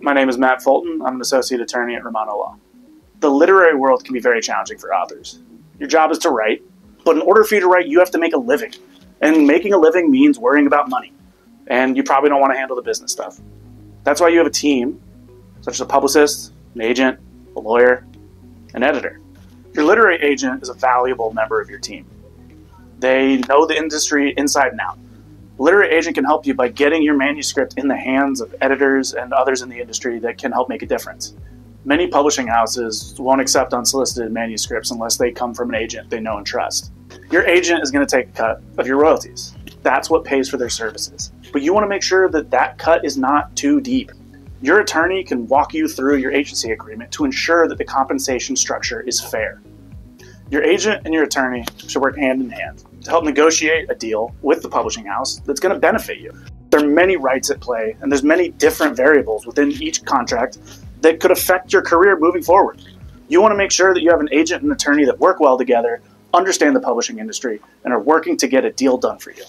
My name is Matt Fulton. I'm an associate attorney at Romano Law. The literary world can be very challenging for authors. Your job is to write, but in order for you to write, you have to make a living. And making a living means worrying about money. And you probably don't want to handle the business stuff. That's why you have a team, such as a publicist, an agent, a lawyer, an editor. Your literary agent is a valuable member of your team. They know the industry inside and out. A literary agent can help you by getting your manuscript in the hands of editors and others in the industry that can help make a difference. Many publishing houses won't accept unsolicited manuscripts unless they come from an agent they know and trust. Your agent is going to take a cut of your royalties. That's what pays for their services. But you want to make sure that that cut is not too deep. Your attorney can walk you through your agency agreement to ensure that the compensation structure is fair. Your agent and your attorney should work hand in hand to help negotiate a deal with the publishing house that's going to benefit you. There are many rights at play, and there's many different variables within each contract that could affect your career moving forward. You want to make sure that you have an agent and attorney that work well together, understand the publishing industry, and are working to get a deal done for you.